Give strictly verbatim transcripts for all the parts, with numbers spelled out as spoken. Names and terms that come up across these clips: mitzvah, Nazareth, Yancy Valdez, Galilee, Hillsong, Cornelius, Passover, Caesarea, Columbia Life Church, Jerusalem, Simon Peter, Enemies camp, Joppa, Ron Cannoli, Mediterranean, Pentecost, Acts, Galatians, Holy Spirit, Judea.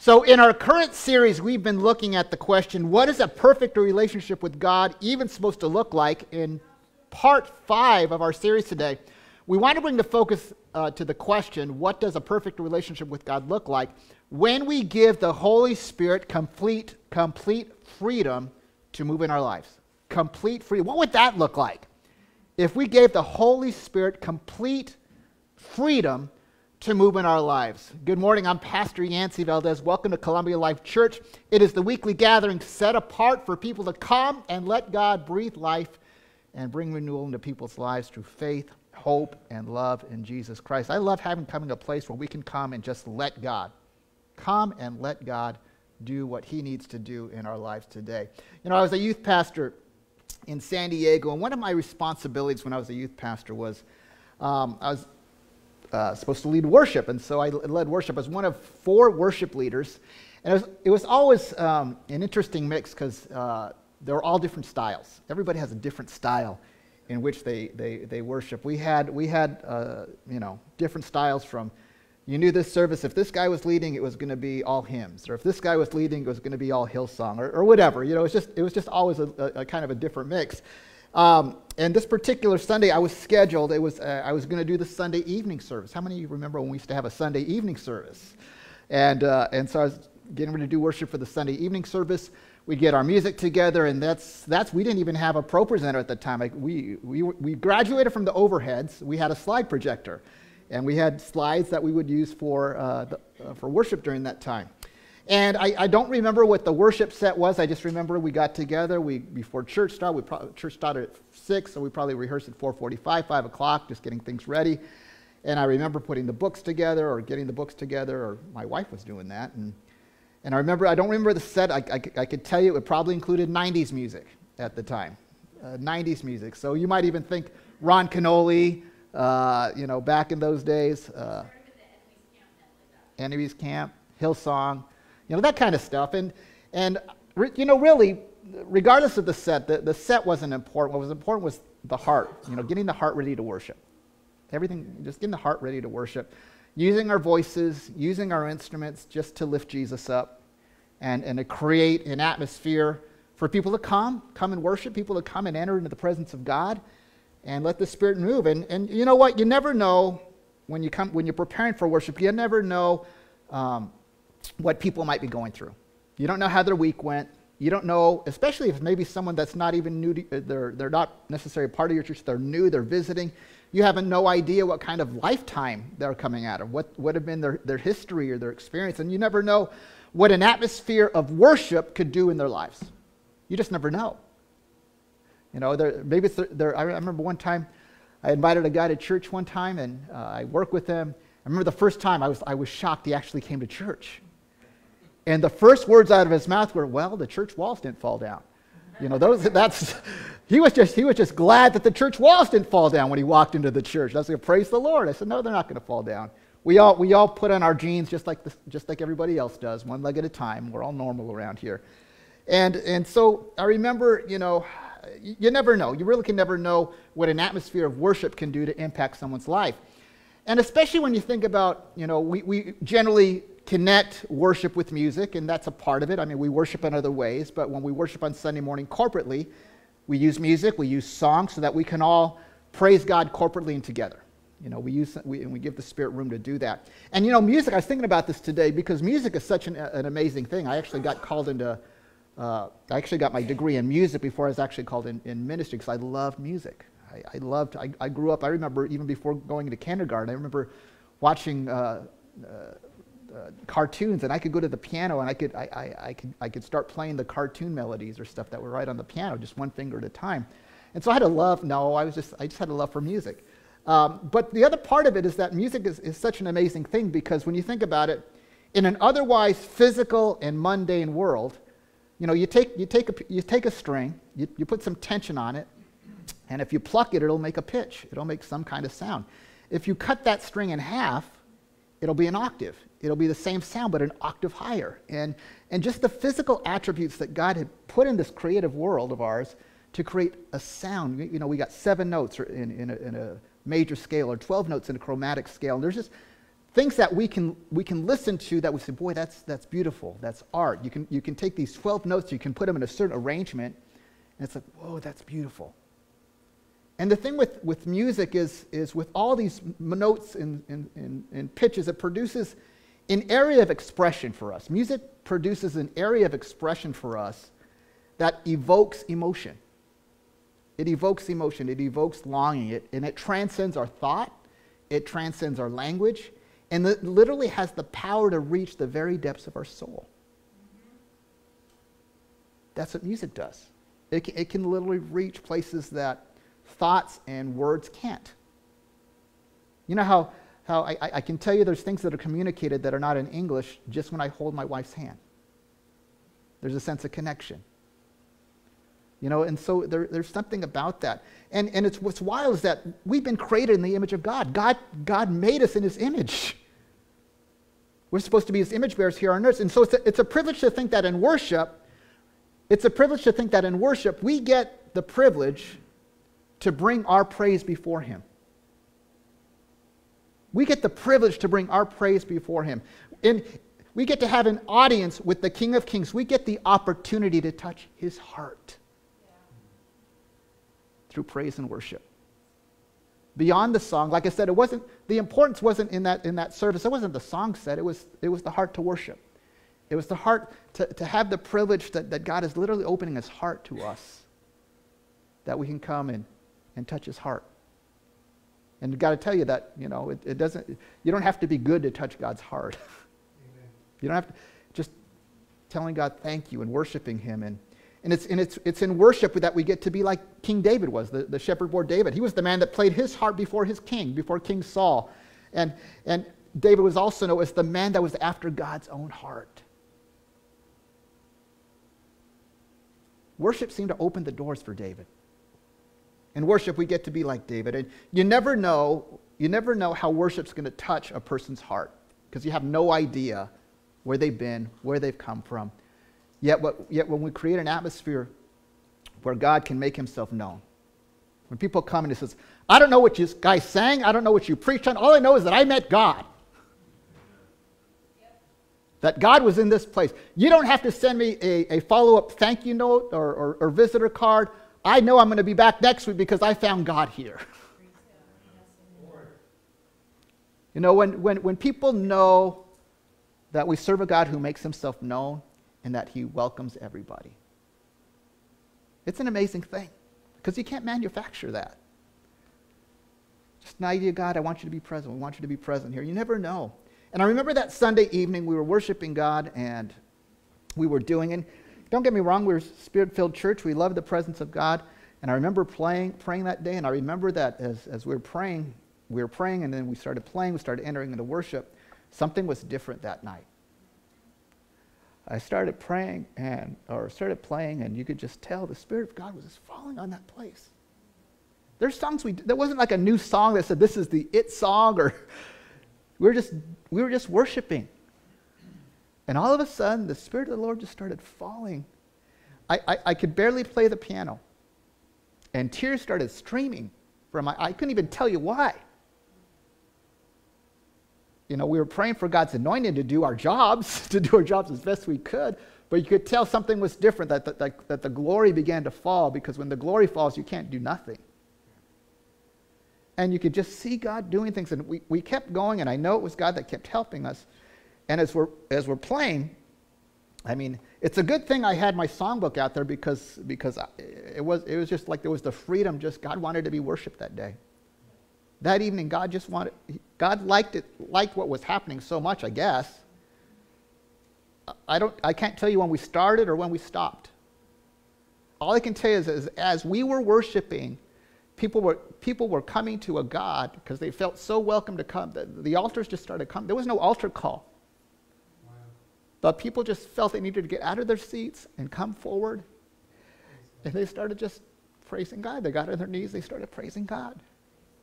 So in our current series, we've been looking at the question, what is a perfect relationship with God even supposed to look like? In part five of our series today, we want to bring the focus uh, to the question, what does a perfect relationship with God look like when we give the Holy Spirit complete, complete freedom to move in our lives? Complete freedom. What would that look like if we gave the Holy Spirit complete freedom to move in our lives? Good morning, I'm Pastor Yancy Valdez. Welcome to Columbia Life Church. It is the weekly gathering set apart for people to come and let God breathe life and bring renewal into people's lives through faith, hope, and love in Jesus Christ. I love having coming to a place where we can come and just let God, come and let God do what He needs to do in our lives today. You know, I was a youth pastor in San Diego, and one of my responsibilities when I was a youth pastor was um, I was Uh, supposed to lead worship, and so I led worship as one of four worship leaders, and it was, it was always um, an interesting mix because uh, there were all different styles. Everybody has a different style in which they they, they worship. We had we had uh, you know, different styles from, you knew this service, if this guy was leading, it was going to be all hymns, or if this guy was leading, it was going to be all Hillsong, or, or whatever. You know, it's just it was just always a, a, a kind of a different mix. Um, and this particular Sunday, I was scheduled, it was, uh, I was going to do the Sunday evening service. How many of you remember when we used to have a Sunday evening service? And, uh, and so I was getting ready to do worship for the Sunday evening service. We'd get our music together, and that's, that's we didn't even have a pro presenter at the time. Like we, we, we graduated from the overheads. We had a slide projector, and we had slides that we would use for, uh, the, uh, for worship during that time. And I, I don't remember what the worship set was. I just remember we got together. We before church started. We pro- church started at six, so we probably rehearsed at four forty-five, five o'clock, just getting things ready. And I remember putting the books together, or getting the books together, or my wife was doing that. And and I remember I don't remember the set. I I, I could tell you it probably included nineties music at the time, uh, nineties music. So you might even think Ron Cannoli, uh, you know, back in those days, uh, Enemies Camp, Hillsong. You know, that kind of stuff. And, and you know, really, regardless of the set, the, the set wasn't important. What was important was the heart, you know, getting the heart ready to worship. Everything, just getting the heart ready to worship. Using our voices, using our instruments just to lift Jesus up and, and to create an atmosphere for people to come, come and worship, people to come and enter into the presence of God and let the Spirit move. And, and you know what? You never know when, you come, when you're preparing for worship, you never know um, what people might be going through. You don't know how their week went. You don't know, especially if maybe someone that's not even new, to, they're, they're not necessarily part of your church, they're new, they're visiting. You have no idea what kind of lifetime they're coming out of, what would have been their, their history or their experience, and you never know what an atmosphere of worship could do in their lives. You just never know. You know, maybe it's their, their, I remember one time, I invited a guy to church one time, and uh, I worked with him. I remember the first time I was, I was shocked he actually came to church. And the first words out of his mouth were, well, the church walls didn't fall down. You know, those, that's, he was just, he was just glad that the church walls didn't fall down when he walked into the church. I was like, praise the Lord. I said, no, they're not going to fall down. We all, we all put on our jeans just like, this, just like everybody else does, one leg at a time. We're all normal around here. And, and so I remember, you know, you never know. You really can never know what an atmosphere of worship can do to impact someone's life. And especially when you think about, you know, we, we generally connect worship with music, and that's a part of it. I mean, we worship in other ways, but when we worship on Sunday morning corporately, we use music, we use songs so that we can all praise God corporately and together. You know, we use, we, and we give the Spirit room to do that. And you know, music, I was thinking about this today because music is such an, an amazing thing. I actually got called into, uh, I actually got my degree in music before I was actually called in, in ministry because I loved music. I, I loved, I, I grew up, I remember even before going into kindergarten, I remember watching, uh, uh, Uh, cartoons, and I could go to the piano and I could I, I, I could I could start playing the cartoon melodies or stuff that were right on the piano, just one finger at a time. And so I had a love, no, I was just I just had a love for music. Um, but the other part of it is that music is, is such an amazing thing because when you think about it, in an otherwise physical and mundane world, you know, you take you take a you take a string, you, you put some tension on it, and if you pluck it, it'll make a pitch, it'll make some kind of sound. If you cut that string in half, it'll be an octave. It'll be the same sound, but an octave higher. And, and just the physical attributes that God had put in this creative world of ours to create a sound. You know, we got seven notes in, in, a, in a major scale or twelve notes in a chromatic scale. And there's just things that we can we can listen to that we say, boy, that's that's beautiful, that's art. You can you can take these twelve notes, you can put them in a certain arrangement, and it's like, whoa, that's beautiful. And the thing with, with music is, is with all these notes and, and, and, and pitches, it produces an area of expression for us. Music produces an area of expression for us that evokes emotion. It evokes emotion, it evokes longing, it, and it transcends our thought, it transcends our language, and it literally has the power to reach the very depths of our soul. That's what music does. It can, it can literally reach places that thoughts and words can't. You know how, how I, I can tell you there's things that are communicated that are not in English just when I hold my wife's hand. There's a sense of connection. You know, and so there, there's something about that. And, and it's what's wild is that we've been created in the image of God. God. God made us in his image. We're supposed to be his image bearers here on earth. And so it's a, it's a privilege to think that in worship, it's a privilege to think that in worship we get the privilege to bring our praise before him. We get the privilege to bring our praise before him. And we get to have an audience with the King of Kings. We get the opportunity to touch his heart. Through praise and worship. Beyond the song, like I said, it wasn't the importance wasn't in that in that service. It wasn't the song set. It was it was the heart to worship. It was the heart to, to have the privilege that, that God is literally opening his heart to us. That we can come and, and touch his heart. And I've got to tell you that, you know, it, it doesn't you don't have to be good to touch God's heart. Amen. You don't have to just telling God thank you and worshiping him and And it's, and it's, it's in worship that we get to be like King David was, the, the shepherd boy David. He was the man that played his harp before his king, before King Saul. And, and David was also known as the man that was after God's own heart. Worship seemed to open the doors for David. In worship, we get to be like David. And you never know, you never know how worship's going to touch a person's heart because you have no idea where they've been, where they've come from. Yet, what, yet when we create an atmosphere where God can make himself known, when people come and it says, I don't know what you guys sang, I don't know what you preached on, all I know is that I met God. Yep. That God was in this place. You don't have to send me a, a follow-up thank you note or, or, or visitor card. I know I'm going to be back next week because I found God here. You know, when, when, when people know that we serve a God who makes himself known, and that he welcomes everybody. It's an amazing thing because you can't manufacture that. Just an idea, God, I want you to be present. We want you to be present here. You never know. And I remember that Sunday evening we were worshiping God and we were doing, and don't get me wrong, we were a spirit-filled church. We loved the presence of God. And I remember playing, praying that day, and I remember that as, as we were praying, we were praying and then we started playing, we started entering into worship. Something was different that night. I started praying and, or started playing, and you could just tell the Spirit of God was just falling on that place. There's songs we, there wasn't like a new song that said, this is the it song, or we were just, we were just worshiping. And all of a sudden, the Spirit of the Lord just started falling. I, I, I could barely play the piano, and tears started streaming from my, I couldn't even tell you why. You know, we were praying for God's anointing to do our jobs, to do our jobs as best we could, but you could tell something was different, that the, that, that the glory began to fall, because when the glory falls, you can't do nothing. And you could just see God doing things, and we, we kept going, and I know it was God that kept helping us. And as we're, as we're playing, I mean, it's a good thing I had my songbook out there, because, because I, it, was, it was just like there was the freedom, just God wanted to be worshiped that day. That evening, God just wanted, God liked it, liked what was happening so much, I guess. I don't, I can't tell you when we started or when we stopped. All I can tell you is, is as we were worshiping, people were, people were coming to a God because they felt so welcome to come. The, the altars just started coming. There was no altar call. Wow. But people just felt they needed to get out of their seats and come forward. And they started just praising God. They got on their knees. They started praising God.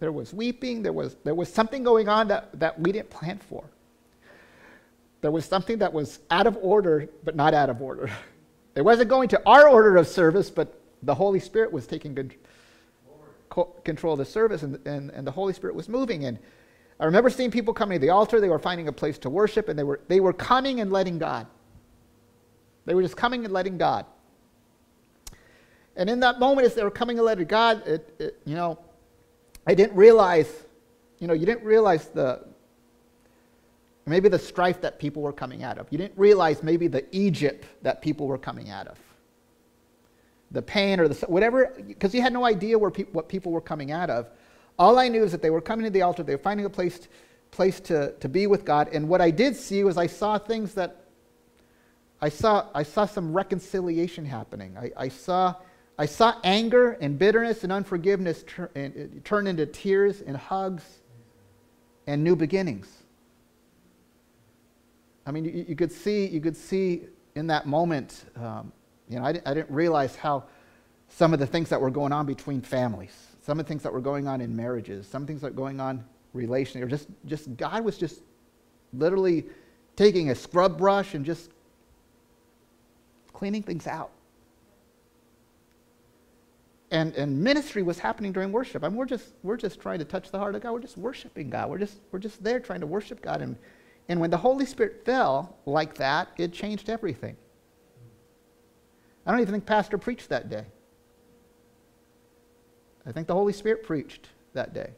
There was weeping, there was, there was something going on that, that we didn't plan for. There was something that was out of order, but not out of order. It wasn't going to our order of service, but the Holy Spirit was taking good co- control of the service, and, and, and the Holy Spirit was moving. And I remember seeing people coming to the altar. They were finding a place to worship, and they were, they were coming and letting God. They were just coming and letting God. And in that moment, as they were coming and letting God, it, it, you know, I didn't realize, you know, you didn't realize the, maybe the strife that people were coming out of. You didn't realize maybe the Egypt that people were coming out of. The pain or the, whatever, because you had no idea where pe what people were coming out of. All I knew is that they were coming to the altar, they were finding a place, place to, to be with God. And what I did see was I saw things that, I saw, I saw some reconciliation happening. I, I, saw, I saw anger and bitterness and unforgiveness tur and, uh, turn into tears and hugs and new beginnings. I mean, you, you, could, see, you could see in that moment, um, you know, I, I didn't realize how some of the things that were going on between families, some of the things that were going on in marriages, some things that were going on relationally, or just, just God was just literally taking a scrub brush and just cleaning things out. And, and ministry was happening during worship. I mean, we're just, we're just trying to touch the heart of God. We're just worshiping God. We're just, we're just there trying to worship God. And, and when the Holy Spirit fell like that, it changed everything. I don't even think Pastor preached that day. I think the Holy Spirit preached that day.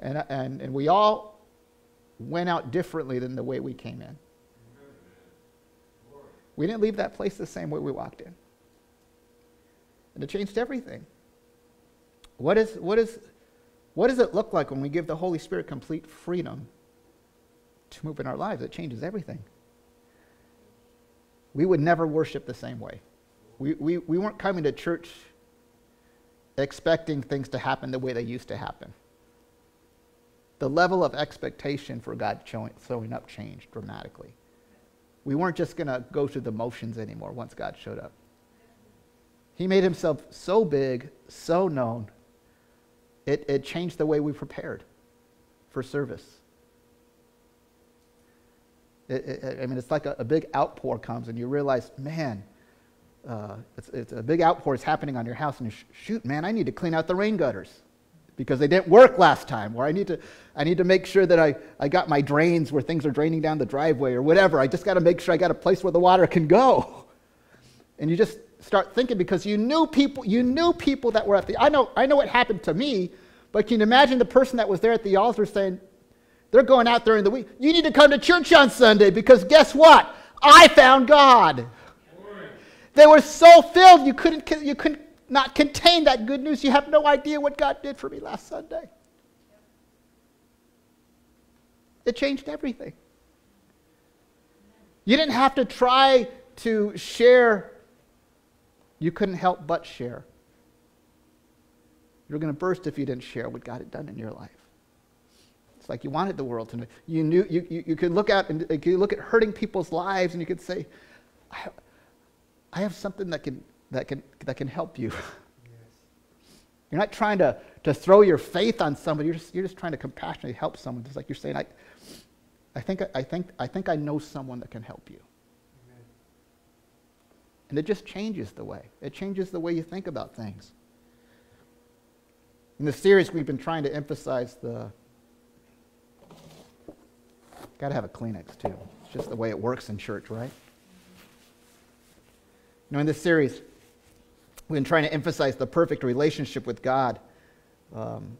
And, and, and we all went out differently than the way we came in. We didn't leave that place the same way we walked in. And it changed everything. What, is, what, is, what does it look like when we give the Holy Spirit complete freedom to move in our lives? It changes everything. We would never worship the same way. We, we, we weren't coming to church expecting things to happen the way they used to happen. The level of expectation for God showing up changed dramatically. We weren't just going to go through the motions anymore once God showed up. He made himself so big, so known, it, it changed the way we prepared for service. It, it, I mean, it's like a, a big outpour comes and you realize, man, uh, it's, it's a big outpour is happening on your house, and you sh shoot, man, I need to clean out the rain gutters because they didn't work last time, or I need to, I need to make sure that I, I got my drains where things are draining down the driveway or whatever. I just got to make sure I got a place where the water can go. And you just start thinking because you knew people, you knew people that were at the, I know, I know what happened to me, but can you imagine the person that was there at the altar saying, they're going out there in the week, you need to come to church on Sunday because guess what? I found God. They were so filled you couldn't, you couldn't, not contain that good news. You have no idea what God did for me last Sunday. It changed everything. You didn't have to try to share. You couldn't help but share. You were going to burst if you didn't share what God had done in your life. It's like you wanted the world to know. You knew you, you, you could look out and you could look at hurting people's lives and you could say, I, I have something that can that can that can help you. Yes. You're not trying to, to throw your faith on somebody. You're just, you're just trying to compassionately help someone. It's like you're saying, I, I think I think I think I know someone that can help you. Amen. And it just changes the way. It changes the way you think about things. In the series, we've been trying to emphasize the. Got to have a Kleenex too. It's just the way it works in church, right? You know, in this series, we've been trying to emphasize the perfect relationship with God um,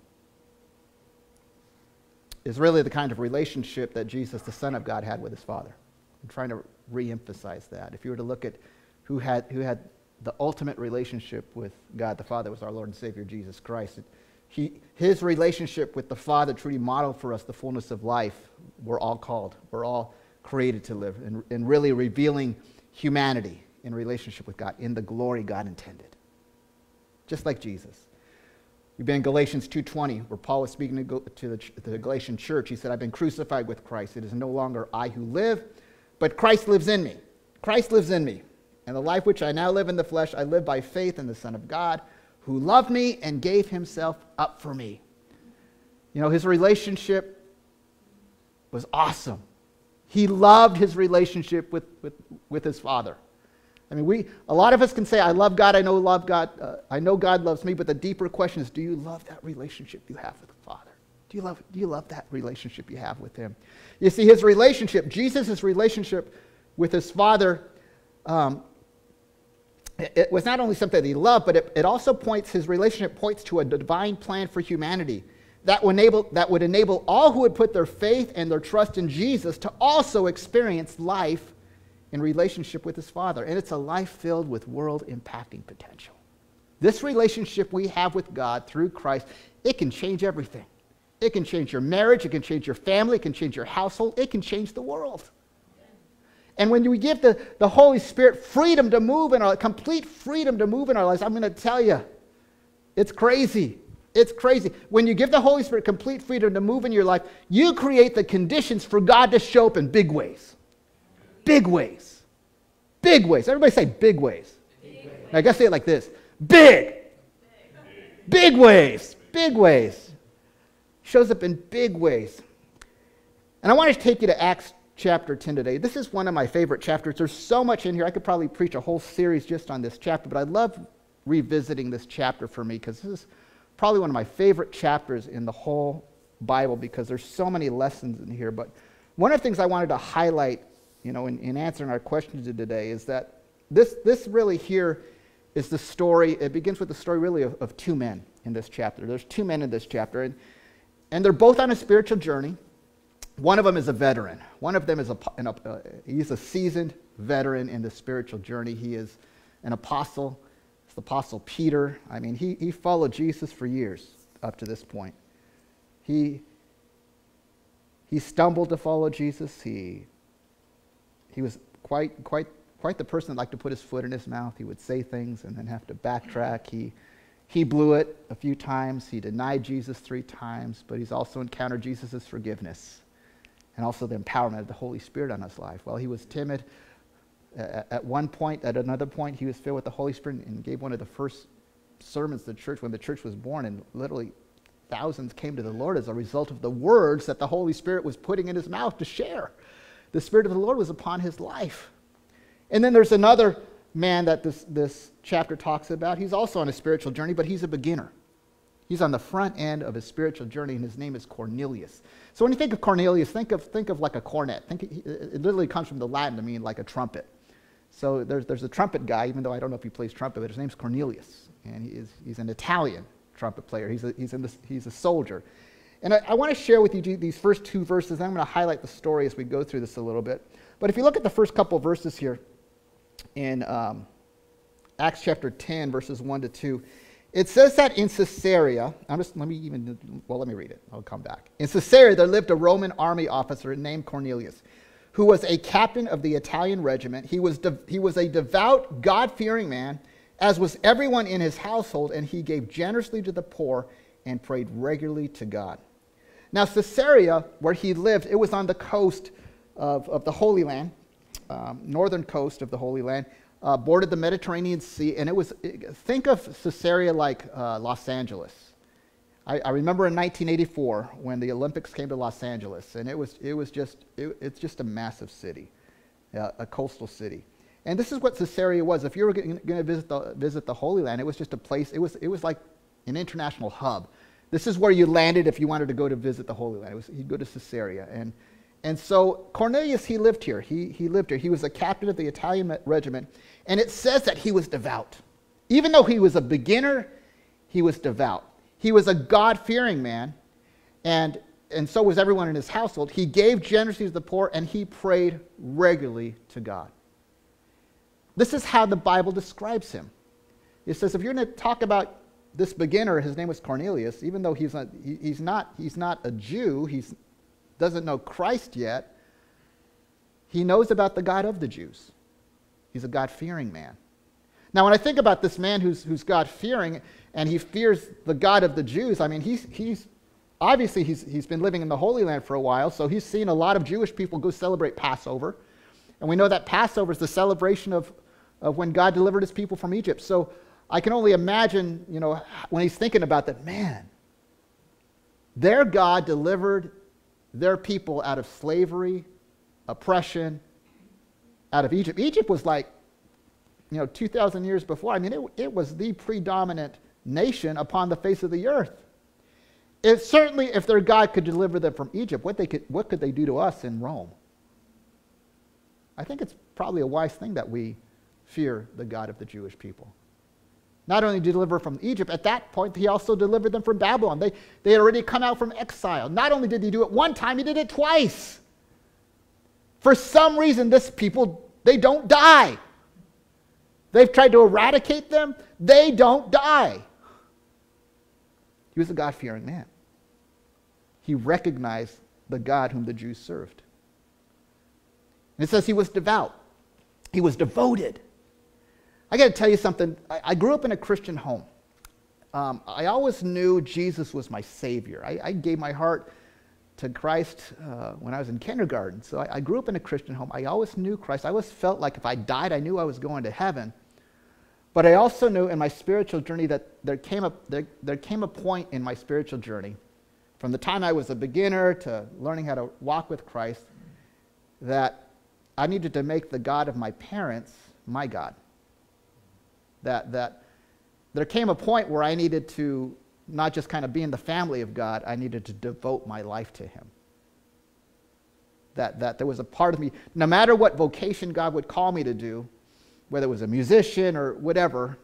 is really the kind of relationship that Jesus, the Son of God, had with his Father. I'm trying to re-emphasize that. If you were to look at who had, who had the ultimate relationship with God the Father, was our Lord and Savior, Jesus Christ. It, he, his relationship with the Father truly modeled for us the fullness of life. We're all called. We're all created to live, and, and really revealing humanity in relationship with God, in the glory God intended. Just like Jesus. We've been in Galatians two twenty, where Paul was speaking to, to, the, to the Galatian church. He said, I've been crucified with Christ. It is no longer I who live, but Christ lives in me. Christ lives in me. And the life which I now live in the flesh, I live by faith in the Son of God, who loved me and gave himself up for me. You know, his relationship was awesome. He loved his relationship with, with, with his Father. I mean, we, a lot of us can say, I love God, I know love God, uh, I know God loves me, but the deeper question is, do you love that relationship you have with the Father? Do you love, do you love that relationship you have with him? You see, his relationship, Jesus' relationship with his Father, um, it, it was not only something that he loved, but it, it also points, his relationship points to a divine plan for humanity that would enable, that would enable all who would put their faith and their trust in Jesus to also experience life in relationship with his Father. And it's a life filled with world-impacting potential. This relationship we have with God through Christ, it can change everything. It can change your marriage, it can change your family, it can change your household, it can change the world. And when we give the, the Holy Spirit freedom to move in our lives, complete freedom to move in our lives, I'm going to tell you, it's crazy. It's crazy. When you give the Holy Spirit complete freedom to move in your life, you create the conditions for God to show up in big ways. Big ways. Big ways. Everybody say big ways. Big ways. Now, I guess say it like this. Big. Big. Big ways. Big ways. Shows up in big ways. And I want to take you to Acts chapter ten today. This is one of my favorite chapters. There's so much in here. I could probably preach a whole series just on this chapter, but I love revisiting this chapter for me because this is probably one of my favorite chapters in the whole Bible because there's so many lessons in here. But one of the things I wanted to highlight, you know, in, in answering our questions today is that this, this really here is the story. It begins with the story really of, of two men in this chapter. There's two men in this chapter. And And they're both on a spiritual journey. One of them is a veteran. One of them is a, an, uh, he's a seasoned veteran in the spiritual journey. He is an apostle. It's the Apostle Peter. I mean, he, he followed Jesus for years up to this point. He, he stumbled to follow Jesus. He, he was quite, quite, quite the person that liked to put his foot in his mouth. He would say things and then have to backtrack. He... He blew it a few times. He denied Jesus three times, but he's also encountered Jesus' forgiveness and also the empowerment of the Holy Spirit on his life. Well, he was timid at one point. At another point, he was filled with the Holy Spirit and gave one of the first sermons to the church when the church was born, and literally thousands came to the Lord as a result of the words that the Holy Spirit was putting in his mouth to share. The Spirit of the Lord was upon his life. And then there's another man that this, this chapter talks about. He's also on a spiritual journey, but he's a beginner. He's on the front end of his spiritual journey, and his name is Cornelius. So when you think of Cornelius, think of, think of like a cornet. Think it, it literally comes from the Latin to mean like a trumpet. So there's, there's a trumpet guy, even though I don't know if he plays trumpet, but his name's Cornelius, and he is, he's an Italian trumpet player. He's a, he's in the, he's a soldier. And I, I want to share with you these first two verses, and I'm going to highlight the story as we go through this a little bit. But if you look at the first couple of verses here, in um, Acts chapter ten, verses one to two, it says that in Caesarea, I'm just, let me even, well, let me read it. I'll come back. In Caesarea, there lived a Roman army officer named Cornelius, who was a captain of the Italian regiment. He was, de- he was a devout, God-fearing man, as was everyone in his household, and he gave generously to the poor and prayed regularly to God. Now, Caesarea, where he lived, it was on the coast of, of the Holy Land. Um, northern coast of the Holy Land, uh, bordered the Mediterranean Sea, and it was, think of Caesarea like uh, Los Angeles. I, I remember in nineteen eighty-four when the Olympics came to Los Angeles, and it was, it was just, it, it's just a massive city, uh, a coastal city. And this is what Caesarea was. If you were going to visit the, visit the Holy Land, it was just a place, it was, it was like an international hub. This is where you landed if you wanted to go to visit the Holy Land. It was, you'd go to Caesarea, and And so Cornelius, he lived here. He, he lived here. He was a captain of the Italian regiment. And it says that he was devout. Even though he was a beginner, he was devout. He was a God-fearing man. And, and so was everyone in his household. He gave generously to the poor, and he prayed regularly to God. This is how the Bible describes him. It says if you're going to talk about this beginner, his name was Cornelius, even though he's not, he, he's not, he's not a Jew, he's doesn't know Christ yet, he knows about the God of the Jews. He's a God-fearing man. Now, when I think about this man who's, who's God-fearing and he fears the God of the Jews, I mean, he's, he's obviously he's, he's been living in the Holy Land for a while, so he's seen a lot of Jewish people go celebrate Passover. And we know that Passover is the celebration of, of when God delivered his people from Egypt. So I can only imagine, you know, when he's thinking about that, man, their God delivered their people out of slavery, oppression, out of Egypt. Egypt was like, you know, two thousand years before. I mean, it, it was the predominant nation upon the face of the earth. If, certainly, if their God could deliver them from Egypt, what, they could, what could they do to us in Rome? I think it's probably a wise thing that we fear the God of the Jewish people. Not only deliver from Egypt, at that point, he also delivered them from Babylon. They, they had already come out from exile. Not only did he do it one time, he did it twice. For some reason, this people, they don't die. They've tried to eradicate them. They don't die. He was a God-fearing man. He recognized the God whom the Jews served. And it says he was devout. He was devoted. I got to tell you something. I, I grew up in a Christian home. Um, I always knew Jesus was my Savior. I, I gave my heart to Christ uh, when I was in kindergarten. So I, I grew up in a Christian home. I always knew Christ. I always felt like if I died, I knew I was going to heaven. But I also knew in my spiritual journey that there came a, there, there came a point in my spiritual journey, from the time I was a beginner to learning how to walk with Christ, that I needed to make the God of my parents my God. That, that there came a point where I needed to not just kind of be in the family of God, I needed to devote my life to him. That, that there was a part of me, no matter what vocation God would call me to do, whether it was a musician or whatever,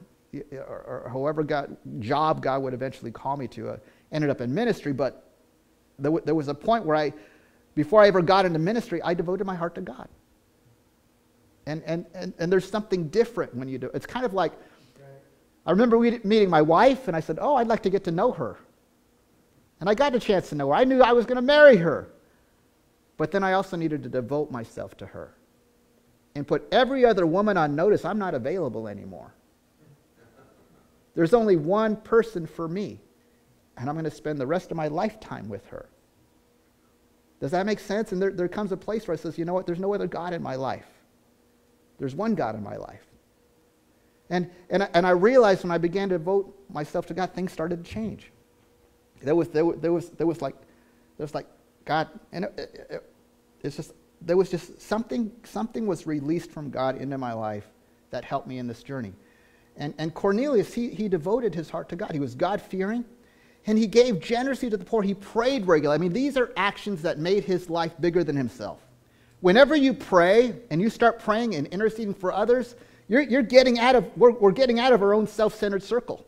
or, or however God, job God would eventually call me to, I ended up in ministry, but there, w there was a point where I, before I ever got into ministry, I devoted my heart to God. And, and, and, and there's something different when you do it. It's kind of like, I remember we meeting my wife, and I said, oh, I'd like to get to know her. And I got a chance to know her. I knew I was going to marry her. But then I also needed to devote myself to her and put every other woman on notice. I'm not available anymore. There's only one person for me, and I'm going to spend the rest of my lifetime with her. Does that make sense? And there, there comes a place where I says, you know what, there's no other God in my life. There's one God in my life. And, and, I, and I realized when I began to devote myself to God, things started to change. There was, there was, there was, there was, like, there was like God, and it, it, it, it's just, there was just something, something was released from God into my life that helped me in this journey. And, and Cornelius, he, he devoted his heart to God. He was God-fearing, and he gave generously to the poor. He prayed regularly. I mean, these are actions that made his life bigger than himself. Whenever you pray and you start praying and interceding for others, You're, you're getting out of, we're, we're getting out of our own self-centered circle.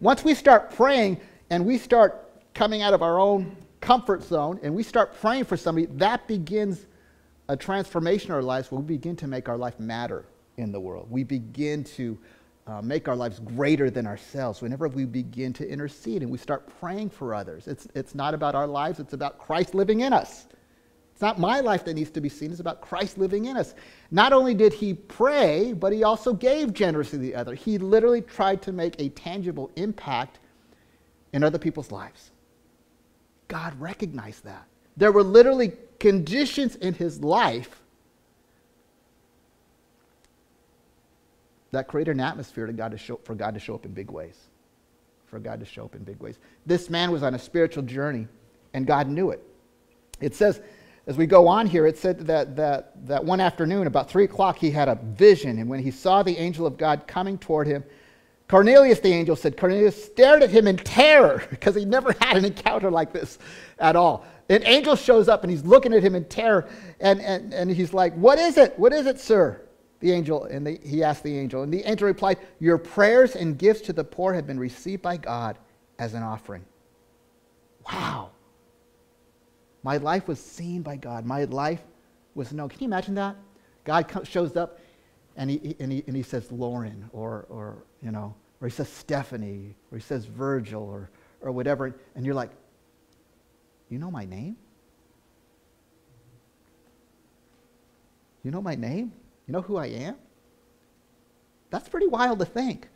Once we start praying and we start coming out of our own comfort zone and we start praying for somebody, that begins a transformation in our lives where we begin to make our life matter in the world. We begin to uh, make our lives greater than ourselves whenever we begin to intercede and we start praying for others. It's, it's not about our lives, it's about Christ living in us. It's not my life that needs to be seen. It's about Christ living in us. Not only did he pray, but he also gave generously to the other. He literally tried to make a tangible impact in other people's lives. God recognized that. There were literally conditions in his life that created an atmosphere to God to show, for God to show up in big ways. For God to show up in big ways. This man was on a spiritual journey, and God knew it. It says, as we go on here, it said that, that, that one afternoon, about three o'clock, he had a vision. And when he saw the angel of God coming toward him, Cornelius, the angel said, Cornelius stared at him in terror because he never had an encounter like this at all. An angel shows up and he's looking at him in terror. And, and, and he's like, what is it? What is it, sir? The angel, and the, he asked the angel. And the angel replied, your prayers and gifts to the poor have been received by God as an offering. Wow. My life was seen by God. My life was known. Can you imagine that? God comes, shows up and he, and he, and he says Lauren or, or, you know, or he says Stephanie or he says Virgil or, or whatever. And you're like, you know my name? You know my name? You know who I am? That's pretty wild to think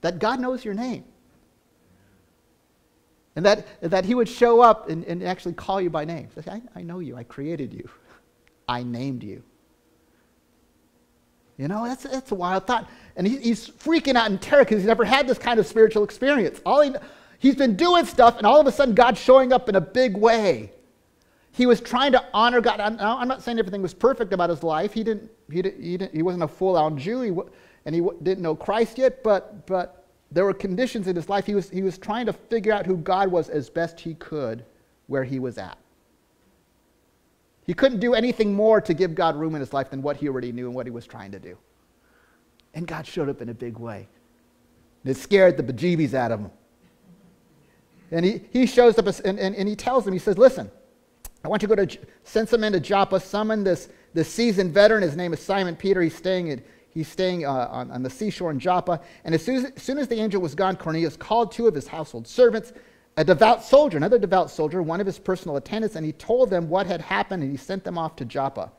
that God knows your name. And that, that he would show up and, and actually call you by name. I, I know you. I created you. I named you. You know, that's, that's a wild thought. And he, he's freaking out in terror because he's never had this kind of spiritual experience. All he, he's been doing stuff, and all of a sudden God's showing up in a big way. He was trying to honor God. I'm, I'm not saying everything was perfect about his life. He, didn't, he, didn't, he, didn't, he wasn't a full-out Jew, he, and he didn't know Christ yet, but, but there were conditions in his life. He was, he was trying to figure out who God was as best he could where he was at. He couldn't do anything more to give God room in his life than what he already knew and what he was trying to do. And God showed up in a big way. And it scared the bejeebies out of him. And he, he shows up and, and, and he tells them, he says, listen, I want you to go to, send some men to Joppa, summon this, this seasoned veteran. His name is Simon Peter. He's staying, at, he's staying uh, on, on the seashore in Joppa. And as soon as, as soon as the angel was gone, Cornelius called two of his household servants, a devout soldier, another devout soldier, one of his personal attendants, and he told them what had happened, and he sent them off to Joppa.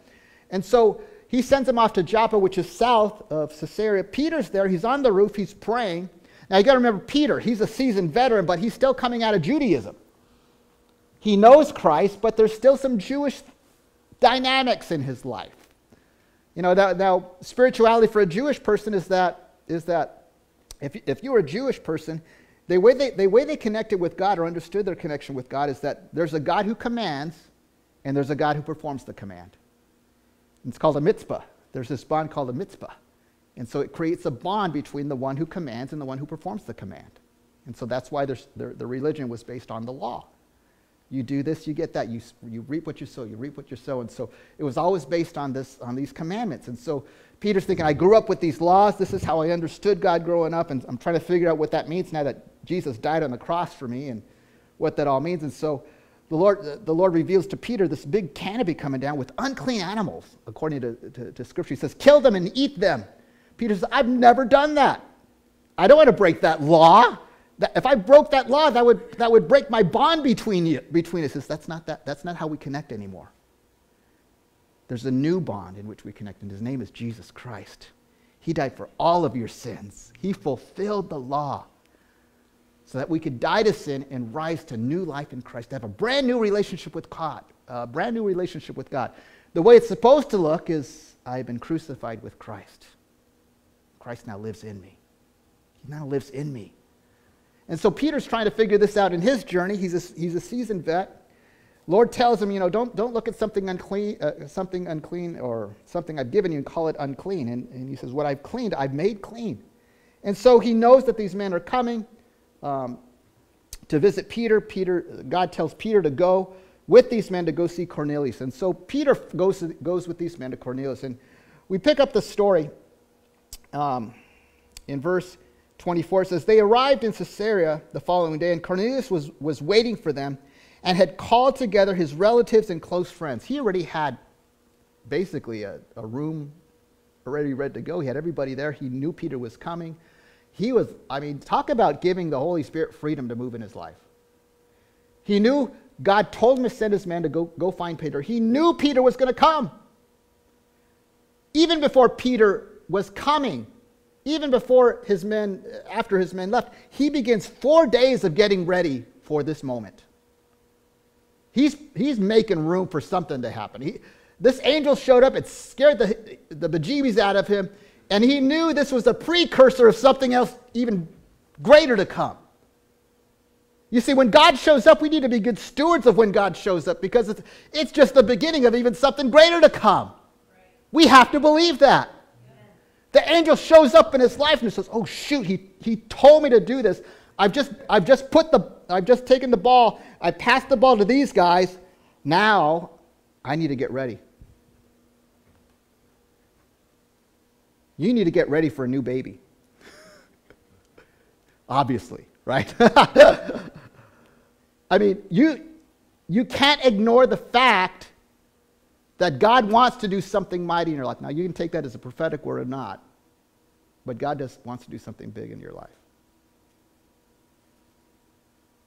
And so he sends them off to Joppa, which is south of Caesarea. Peter's there. He's on the roof. He's praying. Now, you got to remember, Peter, he's a seasoned veteran, but he's still coming out of Judaism. He knows Christ, but there's still some Jewish dynamics in his life. You know, now, now spirituality for a Jewish person is that, is that if, if you were a Jewish person, the way they, the way they connected with God or understood their connection with God is that there's a God who commands and there's a God who performs the command. It's called a mitzvah. There's this bond called a mitzvah. And so it creates a bond between the one who commands and the one who performs the command. And so that's why there's, the, the religion was based on the law. You do this, you get that. You, you reap what you sow, you reap what you sow. And so it was always based on, this, on these commandments. And so Peter's thinking, I grew up with these laws. This is how I understood God growing up. And I'm trying to figure out what that means now that Jesus died on the cross for me and what that all means. And so the Lord, the Lord reveals to Peter this big canopy coming down with unclean animals, according to, to, to Scripture. He says, kill them and eat them. Peter says, I've never done that. I don't want to break that law. That, if I broke that law, that would, that would break my bond between, you, between us. He says, that's not, that, that's not how we connect anymore. There's a new bond in which we connect, and his name is Jesus Christ. He died for all of your sins. He fulfilled the law so that we could die to sin and rise to new life in Christ, to have a brand new relationship with God, a brand new relationship with God. The way it's supposed to look is, I've been crucified with Christ. Christ now lives in me. He now lives in me. And so Peter's trying to figure this out in his journey. He's a, he's a seasoned vet. Lord tells him, you know, don't, don't look at something unclean, uh, something unclean or something I've given you and call it unclean. And, and he says, what I've cleaned, I've made clean. And so he knows that these men are coming um, to visit Peter. Peter. God tells Peter to go with these men to go see Cornelius. And so Peter goes, goes with these men to Cornelius. And we pick up the story. Um, in verse twenty-four, it says, they arrived in Caesarea the following day, and Cornelius was, was waiting for them and had called together his relatives and close friends. He already had basically a, a room already ready to go. He had everybody there. He knew Peter was coming. He was, I mean, talk about giving the Holy Spirit freedom to move in his life. He knew God told him to send his man to go, go find Peter. He knew Peter was going to come. Even before Peter was coming, even before his men, after his men left, he begins four days of getting ready for this moment. He's, he's making room for something to happen. He, this angel showed up, it scared the, the bejeebies out of him, and he knew this was a precursor of something else even greater to come. You see, when God shows up, we need to be good stewards of when God shows up, because it's, it's just the beginning of even something greater to come. We have to believe that. The angel shows up in his life and says, oh shoot, he, he told me to do this. I've just, I've just put the, I've just taken the ball. I passed the ball to these guys. Now I need to get ready. You need to get ready for a new baby. Obviously, right? I mean, you, you can't ignore the fact that God wants to do something mighty in your life. Now, you can take that as a prophetic word or not, but God just wants to do something big in your life.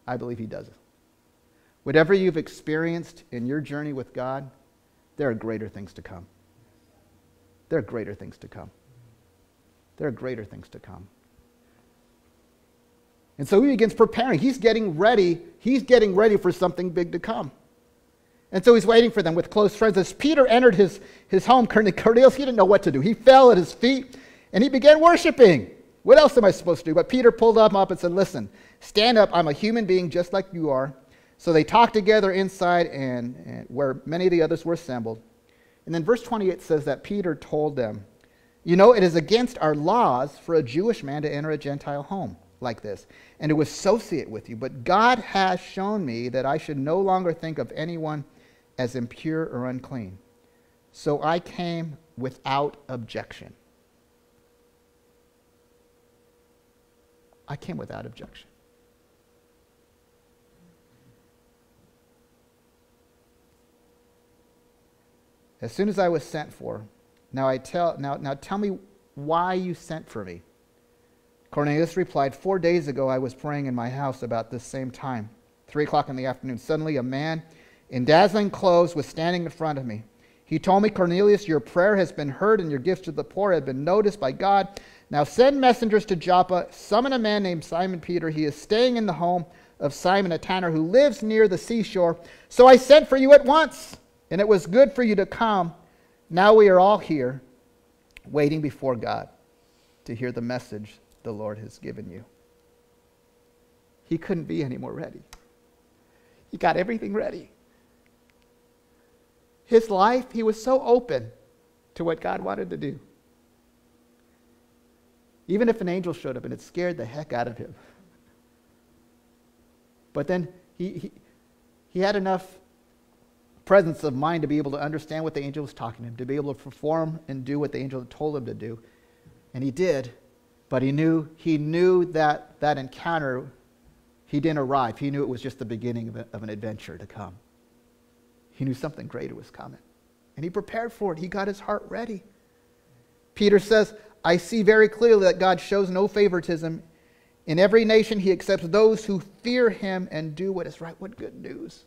I believe he does it. Whatever you've experienced in your journey with God, there are greater things to come. There are greater things to come. There are greater things to come. And so he begins preparing. He's getting ready. He's getting ready for something big to come. And so he's waiting for them with close friends. As Peter entered his, his home, Cornelius, he didn't know what to do. He fell at his feet, and he began worshiping. What else am I supposed to do? But Peter pulled him up and said, listen, stand up. I'm a human being just like you are. So they talked together inside and, and where many of the others were assembled. And then verse twenty-eight says that Peter told them, you know, it is against our laws for a Jewish man to enter a Gentile home. like this, and to associate with you. But God has shown me that I should no longer think of anyone as impure or unclean. So I came without objection. I came without objection. As soon as I was sent for, now I tell now now tell me why you sent for me. Cornelius replied, four days ago I was praying in my house about this same time, three o'clock in the afternoon. Suddenly a man in dazzling clothes was standing in front of me. He told me, Cornelius, your prayer has been heard and your gifts to the poor have been noticed by God. Now send messengers to Joppa, summon a man named Simon Peter. He is staying in the home of Simon, a tanner, who lives near the seashore. So I sent for you at once, and it was good for you to come. Now we are all here, waiting before God to hear the message the Lord has given you. He couldn't be any more ready. He got everything ready. His life, he was so open to what God wanted to do. Even if an angel showed up, and it scared the heck out of him. But then he, he, he had enough presence of mind to be able to understand what the angel was talking to him, to be able to perform and do what the angel had told him to do. And he did, but he knew, he knew that that encounter, he didn't arrive. He knew it was just the beginning of, a, of an adventure to come. He knew something greater was coming. And he prepared for it. He got his heart ready. Peter says, I see very clearly that God shows no favoritism. In every nation he accepts those who fear him and do what is right. What good news.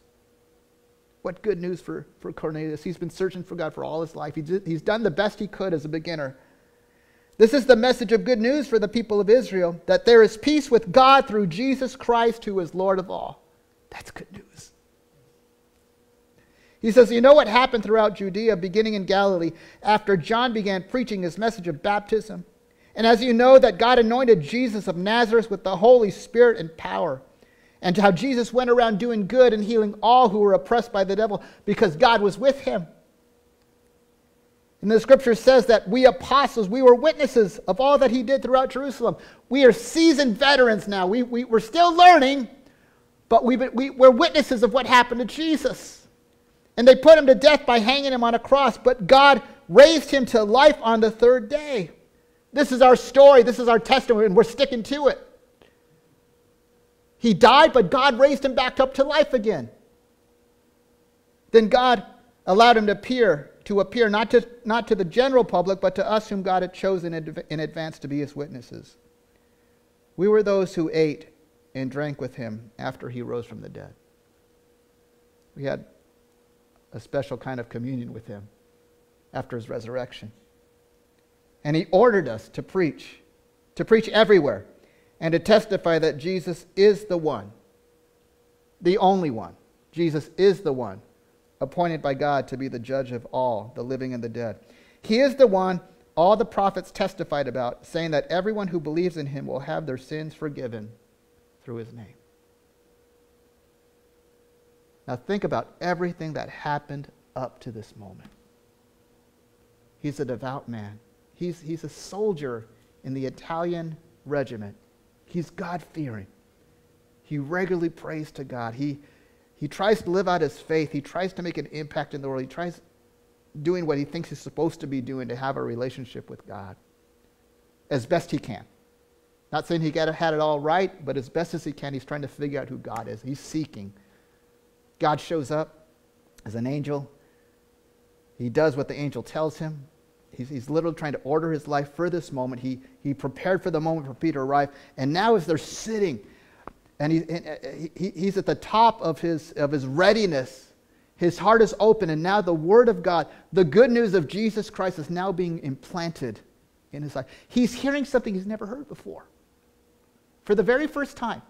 What good news for, for Cornelius. He's been searching for God for all his life. He did, he's done the best he could as a beginner. This is the message of good news for the people of Israel, that there is peace with God through Jesus Christ, who is Lord of all. That's good news. He says, you know what happened throughout Judea, beginning in Galilee, after John began preaching his message of baptism. And as you know that God anointed Jesus of Nazareth with the Holy Spirit and power, and how Jesus went around doing good and healing all who were oppressed by the devil, because God was with him. And the scripture says that we apostles, we were witnesses of all that he did throughout Jerusalem. We are seasoned veterans now. We, we, we're still learning, but we've been, we, we're witnesses of what happened to Jesus. And they put him to death by hanging him on a cross, but God raised him to life on the third day. This is our story. This is our testimony, and we're sticking to it. He died, but God raised him back up to life again. Then God allowed him to appear, to appear not to, not to the general public, but to us whom God had chosen in advance to be his witnesses. We were those who ate and drank with him after he rose from the dead. We had a special kind of communion with him after his resurrection. And he ordered us to preach, to preach everywhere, and to testify that Jesus is the one, the only one. Jesus is the one appointed by God to be the judge of all, the living and the dead. He is the one all the prophets testified about, saying that everyone who believes in him will have their sins forgiven through his name. Now think about everything that happened up to this moment. He's a devout man. He's, he's a soldier in the Italian regiment. He's God-fearing. He regularly prays to God. He, he tries to live out his faith. He tries to make an impact in the world. He tries doing what he thinks he's supposed to be doing to have a relationship with God as best he can. Not saying he got, had it all right, but as best as he can, he's trying to figure out who God is. He's seeking. God shows up as an angel. He does what the angel tells him. He's, he's literally trying to order his life for this moment. He, he prepared for the moment for Peter to arrive. And now as they're sitting, and, he, and he, he's at the top of his, of his readiness, his heart is open, and now the word of God, the good news of Jesus Christ, is now being implanted in his life. He's hearing something he's never heard before. For the very first time.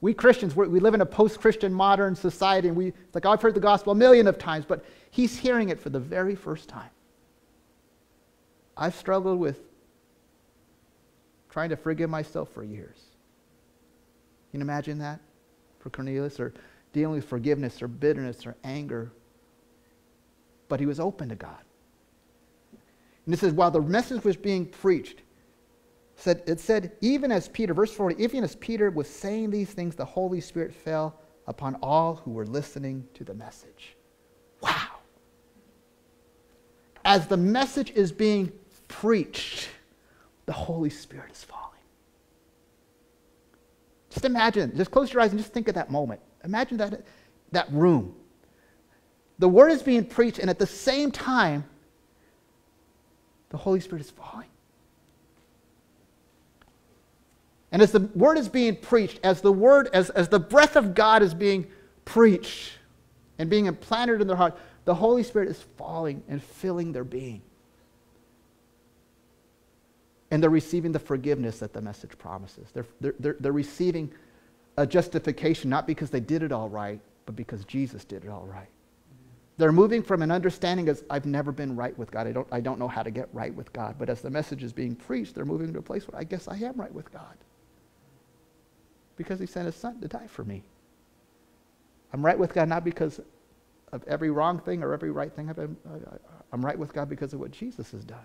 We Christians, we're, we live in a post-Christian modern society, and we, like, I've heard the gospel a million of times, but he's hearing it for the very first time. I've struggled with trying to forgive myself for years. Can you imagine that for Cornelius, or dealing with forgiveness or bitterness or anger? But he was open to God. And this is, while the message was being preached, said, it said, even as Peter, verse forty, even as Peter was saying these things, the Holy Spirit fell upon all who were listening to the message. Wow. As the message is being preached, the Holy Spirit is falling. Just imagine, just close your eyes and just think of that moment. Imagine that, that room. The word is being preached, and at the same time, the Holy Spirit is falling. And as the word is being preached, as the word, as, as the breath of God is being preached and being implanted in their heart, the Holy Spirit is falling and filling their being. And they're receiving the forgiveness that the message promises. They're, they're, they're, they're receiving a justification, not because they did it all right, but because Jesus did it all right. They're moving from an understanding as, I've never been right with God. I don't, I don't know how to get right with God. But as the message is being preached, they're moving to a place where I guess I am right with God. Because he sent his son to die for me. I'm right with God not because of every wrong thing or every right thing. I've been, I'm right with God because of what Jesus has done.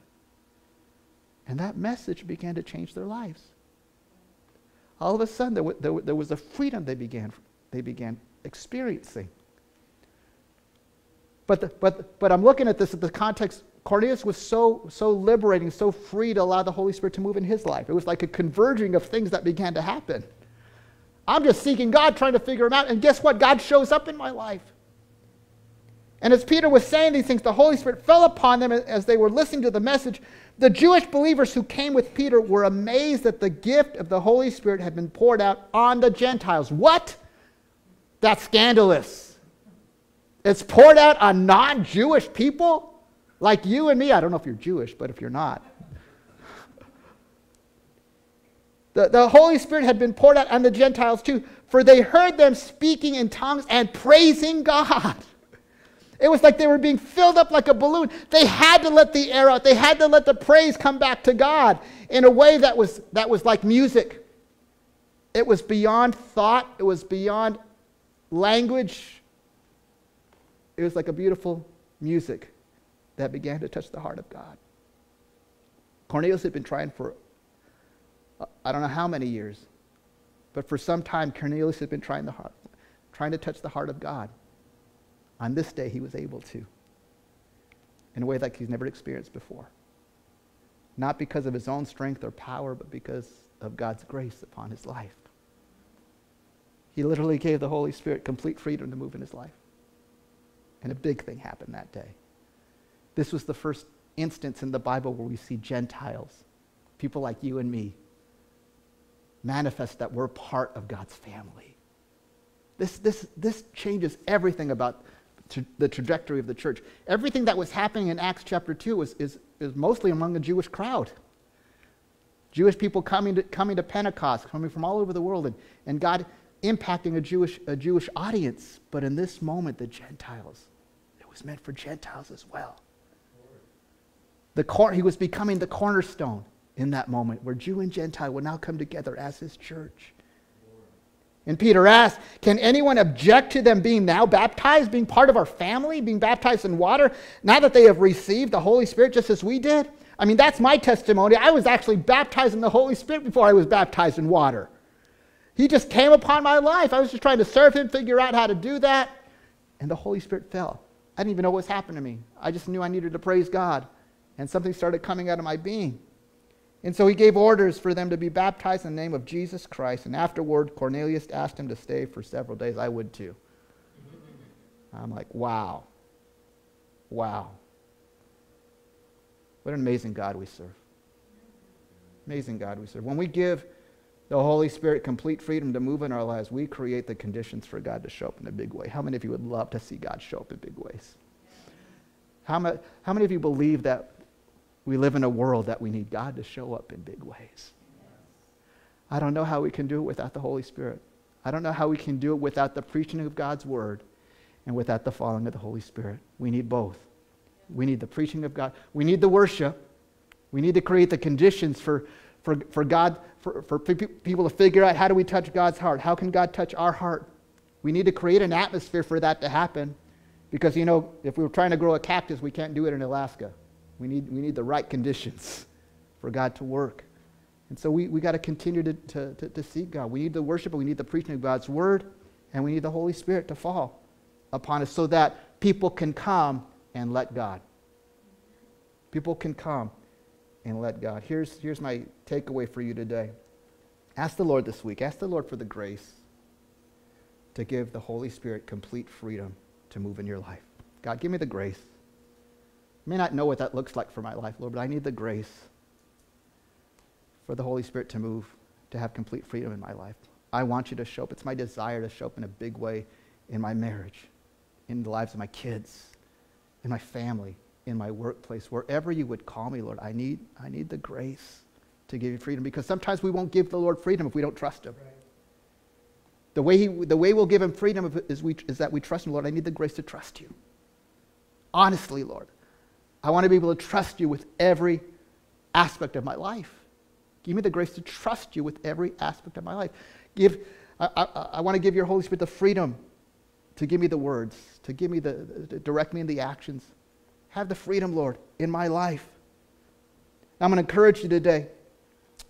And that message began to change their lives. All of a sudden, there, w there, w there was a freedom they began, they began experiencing. But, the, but, but I'm looking at this at the context. Cornelius was so, so liberating, so free to allow the Holy Spirit to move in his life. It was like a converging of things that began to happen. I'm just seeking God, trying to figure him out. And guess what? God shows up in my life. And as Peter was saying these things, the Holy Spirit fell upon them as they were listening to the message. The Jewish believers who came with Peter were amazed that the gift of the Holy Spirit had been poured out on the Gentiles. What? That's scandalous. It's poured out on non-Jewish people like you and me. I don't know if you're Jewish, but if you're not. The, the Holy Spirit had been poured out on the Gentiles too, for they heard them speaking in tongues and praising God. It was like they were being filled up like a balloon. They had to let the air out. They had to let the praise come back to God in a way that was, that was like music. It was beyond thought. It was beyond language. It was like a beautiful music that began to touch the heart of God. Cornelius had been trying for, I don't know how many years, but for some time Cornelius had been trying, the heart, trying to touch the heart of God. On this day he was able to, in a way like he's never experienced before. Not because of his own strength or power, but because of God's grace upon his life. He literally gave the Holy Spirit complete freedom to move in his life. And a big thing happened that day. This was the first instance in the Bible where we see Gentiles, people like you and me, manifest that we're part of God's family. This, this, this changes everything about tra- the trajectory of the church. Everything that was happening in Acts chapter two is, is, is mostly among the Jewish crowd. Jewish people coming to, coming to Pentecost, coming from all over the world, and, and God impacting a Jewish, a Jewish audience. But in this moment, the Gentiles, it was meant for Gentiles as well. The cor he was becoming the cornerstone in that moment where Jew and Gentile would now come together as his church. And Peter asked, can anyone object to them being now baptized, being part of our family, being baptized in water, now that they have received the Holy Spirit just as we did? I mean, that's my testimony. I was actually baptized in the Holy Spirit before I was baptized in water. He just came upon my life. I was just trying to serve him, figure out how to do that. And the Holy Spirit fell. I didn't even know what was happening to me. I just knew I needed to praise God. And something started coming out of my being. And so he gave orders for them to be baptized in the name of Jesus Christ. And afterward, Cornelius asked him to stay for several days. I would too. I'm like, wow. Wow. What an amazing God we serve. Amazing God we serve. When we give the Holy Spirit complete freedom to move in our lives, we create the conditions for God to show up in a big way. How many of you would love to see God show up in big ways? How, ma how many of you believe that we live in a world that we need God to show up in big ways? I don't know how we can do it without the Holy Spirit. I don't know how we can do it without the preaching of God's word and without the falling of the Holy Spirit. We need both. We need the preaching of God. We need the worship. We need to create the conditions for For, for God, for, for people to figure out, how do we touch God's heart? How can God touch our heart? We need to create an atmosphere for that to happen, because, you know, if we were trying to grow a cactus, we can't do it in Alaska. We need, we need the right conditions for God to work. And so we, we got to continue to, to, to, to seek God. We need the worship, we need the preaching of God's word, and we need the Holy Spirit to fall upon us so that people can come and let God. People can come and let God. Here's, here's my takeaway for you today. Ask the Lord this week. Ask the Lord for the grace to give the Holy Spirit complete freedom to move in your life. God, give me the grace. I may not know what that looks like for my life, Lord, but I need the grace for the Holy Spirit to move, to have complete freedom in my life. I want you to show up. It's my desire to show up in a big way in my marriage, in the lives of my kids, in my family, in my workplace, wherever you would call me, Lord. I need, I need the grace to give you freedom, because sometimes we won't give the Lord freedom if we don't trust him. Right. The way, he, the way we'll give him freedom is, we, is that we trust him. Lord, I need the grace to trust you. Honestly, Lord, I want to be able to trust you with every aspect of my life. Give me the grace to trust you with every aspect of my life. Give, I, I, I want to give your Holy Spirit the freedom to give me the words, to give me the, to direct me in the actions. Have the freedom, Lord, in my life. I'm going to encourage you today.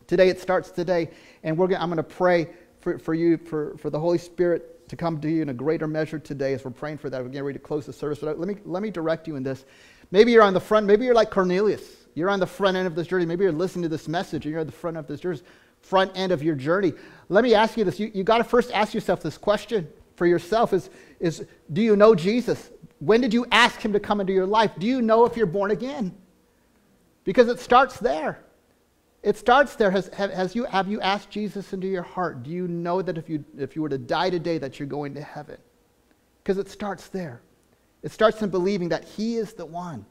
Today, it starts today, and we're gonna, I'm going to pray For, for you, for, for the Holy Spirit to come to you in a greater measure today. As we're praying for that, we're getting ready to close the service. But let me, let me direct you in this. Maybe you're on the front. Maybe you're like Cornelius. You're on the front end of this journey. Maybe you're listening to this message and you're on the front of this journey, front end of your journey. Let me ask you this. You, you got to first ask yourself this question for yourself is, is, do you know Jesus? When did you ask him to come into your life? Do you know if you're born again? Because it starts there. It starts there. Has, has you, have you asked Jesus into your heart? Do you know that if you, if you were to die today that you're going to heaven? Because it starts there. It starts in believing that he is the one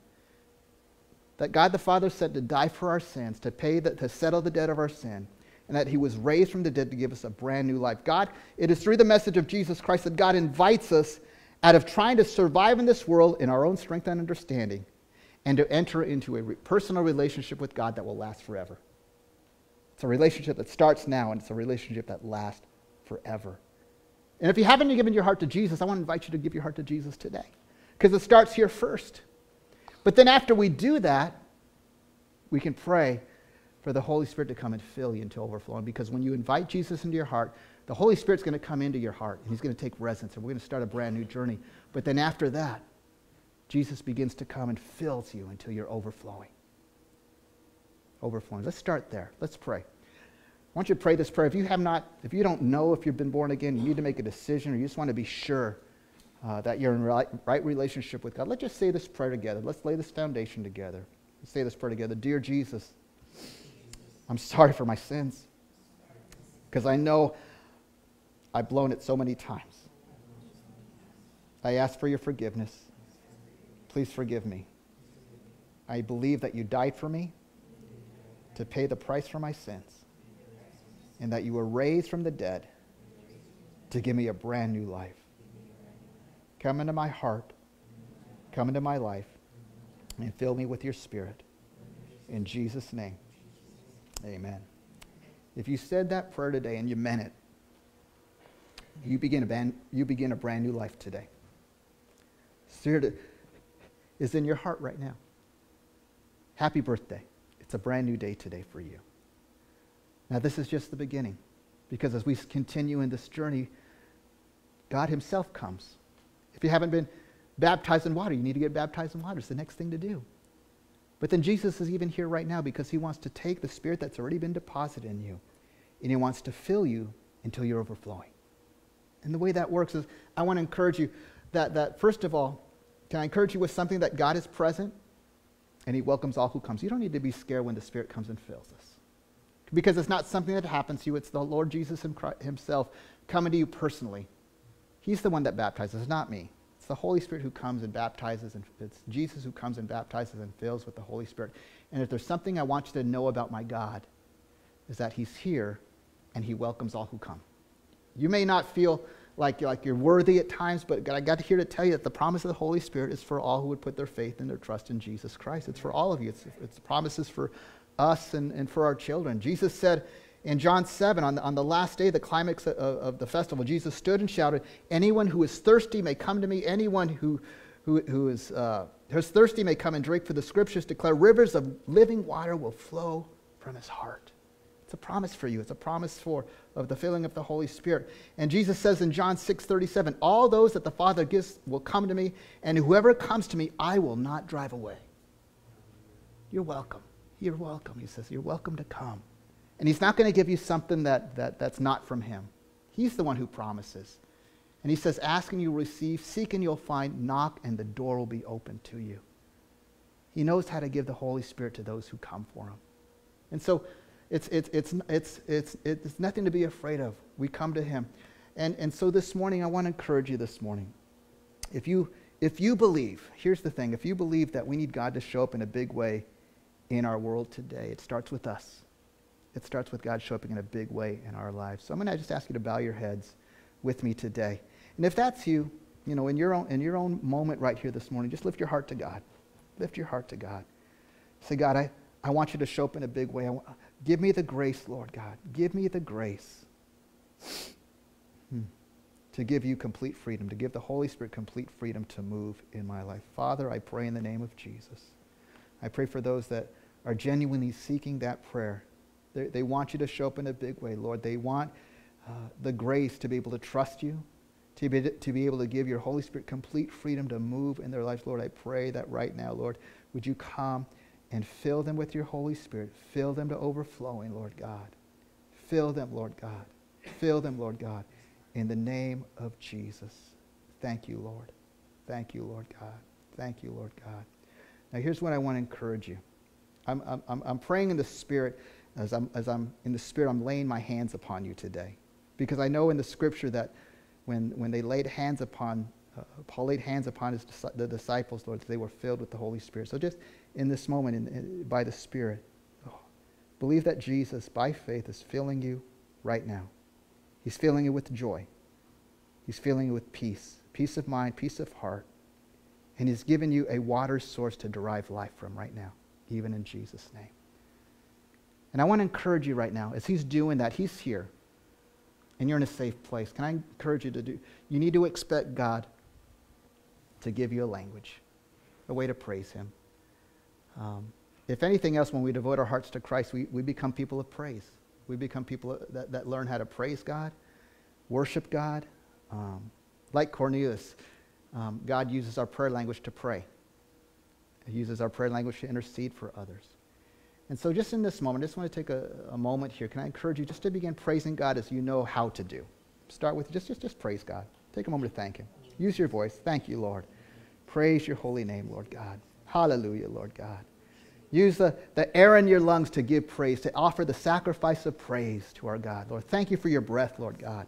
that God the Father sent to die for our sins, to pay the, to settle the debt of our sin, and that he was raised from the dead to give us a brand new life. God, it is through the message of Jesus Christ that God invites us out of trying to survive in this world in our own strength and understanding, and to enter into a re- personal relationship with God that will last forever. It's a relationship that starts now, and it's a relationship that lasts forever. And if you haven't given your heart to Jesus, I want to invite you to give your heart to Jesus today, because it starts here first. But then after we do that, we can pray for the Holy Spirit to come and fill you into overflowing, because when you invite Jesus into your heart, the Holy Spirit's going to come into your heart, and he's going to take residence, and we're going to start a brand new journey. But then after that, Jesus begins to come and fills you until you're overflowing. Overflowing. Let's start there. Let's pray. I want you to pray this prayer. If you have not, if you don't know if you've been born again, you need to make a decision, or you just want to be sure uh, that you're in right, right relationship with God, let's just say this prayer together. Let's lay this foundation together. Let's say this prayer together. Dear Jesus, I'm sorry for my sins, because I know I've blown it so many times. I ask for your forgiveness. Please forgive me. I believe that you died for me to pay the price for my sins, and that you were raised from the dead to give me a brand new life. Come into my heart, come into my life, and fill me with your Spirit. In Jesus' name, amen. If you said that prayer today and you meant it, you begin a, ban- you begin a brand new life today. Spirit is in your heart right now. Happy birthday. It's a brand new day today for you. Now, this is just the beginning, because as we continue in this journey, God himself comes. If you haven't been baptized in water, you need to get baptized in water. It's the next thing to do. But then Jesus is even here right now, because he wants to take the Spirit that's already been deposited in you, and he wants to fill you until you're overflowing. And the way that works is, I want to encourage you that, that first of all, can I encourage you with something that God is present, and he welcomes all who comes. You don't need to be scared when the Spirit comes and fills us, because it's not something that happens to you. It's the Lord Jesus himself coming to you personally. He's the one that baptizes, not me. It's the Holy Spirit who comes and baptizes, and it's Jesus who comes and baptizes and fills with the Holy Spirit. And if there's something I want you to know about my God, is that he's here and he welcomes all who come. You may not feel like you're, like you're worthy at times, but I got here to tell you that the promise of the Holy Spirit is for all who would put their faith and their trust in Jesus Christ. It's for all of you. It's, it's promises for us and, and for our children. Jesus said in John seven, on the, on the last day, the climax of, of the festival, Jesus stood and shouted, "Anyone who is thirsty may come to me. Anyone who, who, who is uh, who's thirsty may come and drink, for the scriptures declare rivers of living water will flow from his heart." It's a promise for you. It's a promise for of the filling of the Holy Spirit. And Jesus says in John six thirty-seven, all those that the Father gives will come to me, and whoever comes to me, I will not drive away. You're welcome. You're welcome, he says. You're welcome to come. And he's not going to give you something that, that, that's not from him. He's the one who promises. And he says, ask and you'll receive, seek and you'll find, knock and the door will be open to you. He knows how to give the Holy Spirit to those who come for him. And so it's, it's, it's, it's, it's, it's nothing to be afraid of. We come to him. And, and so this morning, I want to encourage you this morning. If you, if you believe, here's the thing, if you believe that we need God to show up in a big way in our world today, it starts with us. It starts with God showing up in a big way in our lives. So I'm going to just ask you to bow your heads with me today. And if that's you, you know, in your own, in your own moment right here this morning, just lift your heart to God. Lift your heart to God. Say, God, I, I want you to show up in a big way. I want, give me the grace, Lord God. Give me the grace hmm. to give you complete freedom, to give the Holy Spirit complete freedom to move in my life. Father, I pray in the name of Jesus. I pray for those that are genuinely seeking that prayer. They, they want you to show up in a big way, Lord. They want uh, the grace to be able to trust you, to be, to be able to give your Holy Spirit complete freedom to move in their lives. Lord, I pray that right now, Lord, would you come and fill them with your Holy Spirit. Fill them to overflowing, Lord God. Fill them, Lord God. Fill them, Lord God, in the name of Jesus. Thank you, Lord. Thank you, Lord God. Thank you, Lord God. Now, here's what I want to encourage you. I'm, I'm, I'm praying in the Spirit. As I'm, as I'm in the Spirit, I'm laying my hands upon you today. Because I know in the Scripture that when, when they laid hands upon, uh, Paul laid hands upon his, the disciples, Lord, they were filled with the Holy Spirit. So just in this moment, in, in, by the Spirit, oh, believe that Jesus, by faith, is filling you right now. He's filling you with joy. He's filling you with peace, peace of mind, peace of heart. And he's given you a water source to derive life from right now, even in Jesus' name. And I want to encourage you right now, as he's doing that, he's here, and you're in a safe place. Can I encourage you to do, you need to expect God to give you a language, a way to praise him. Um, if anything else, when we devote our hearts to Christ, we, we become people of praise. We become people that, that learn how to praise God, worship God. Um, like Cornelius, um, God uses our prayer language to pray. He uses our prayer language to intercede for others. And so just in this moment, I just want to take a, a moment here. Can I encourage you just to begin praising God as you know how to do? Start with just, just, just praise God. Take a moment to thank him. Use your voice. Thank you, Lord. Praise your holy name, Lord God. Hallelujah, Lord God. Use the, the air in your lungs to give praise, to offer the sacrifice of praise to our God. Lord, thank you for your breath, Lord God.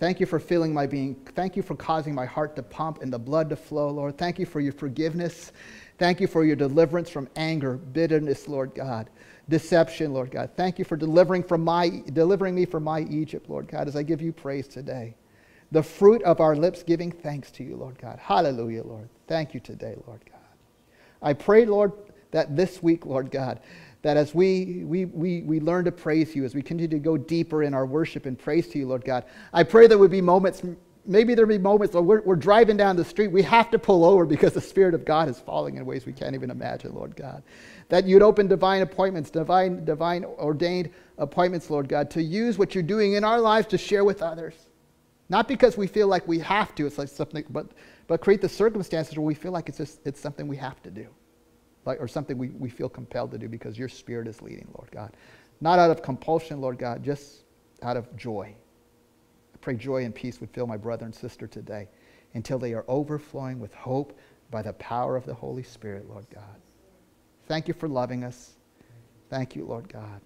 Thank you for filling my being. Thank you for causing my heart to pump and the blood to flow, Lord. Thank you for your forgiveness. Thank you for your deliverance from anger, bitterness, Lord God, deception, Lord God. Thank you for delivering from my, delivering me from my Egypt, Lord God, as I give you praise today. The fruit of our lips giving thanks to you, Lord God. Hallelujah, Lord. Thank you today, Lord God. I pray, Lord, that this week, Lord God, that as we, we, we, we learn to praise you, as we continue to go deeper in our worship and praise to you, Lord God, I pray there would be moments, maybe there would be moments where we're, we're driving down the street, we have to pull over because the Spirit of God is falling in ways we can't even imagine, Lord God. That you'd open divine appointments, divine, divine ordained appointments, Lord God, to use what you're doing in our lives to share with others. Not because we feel like we have to, it's like something, but, but create the circumstances where we feel like it's just, it's something we have to do. Like, or something we, we feel compelled to do because your Spirit is leading, Lord God. Not out of compulsion, Lord God, just out of joy. I pray joy and peace would fill my brother and sister today until they are overflowing with hope by the power of the Holy Spirit, Lord God. Thank you for loving us. Thank you, Lord God.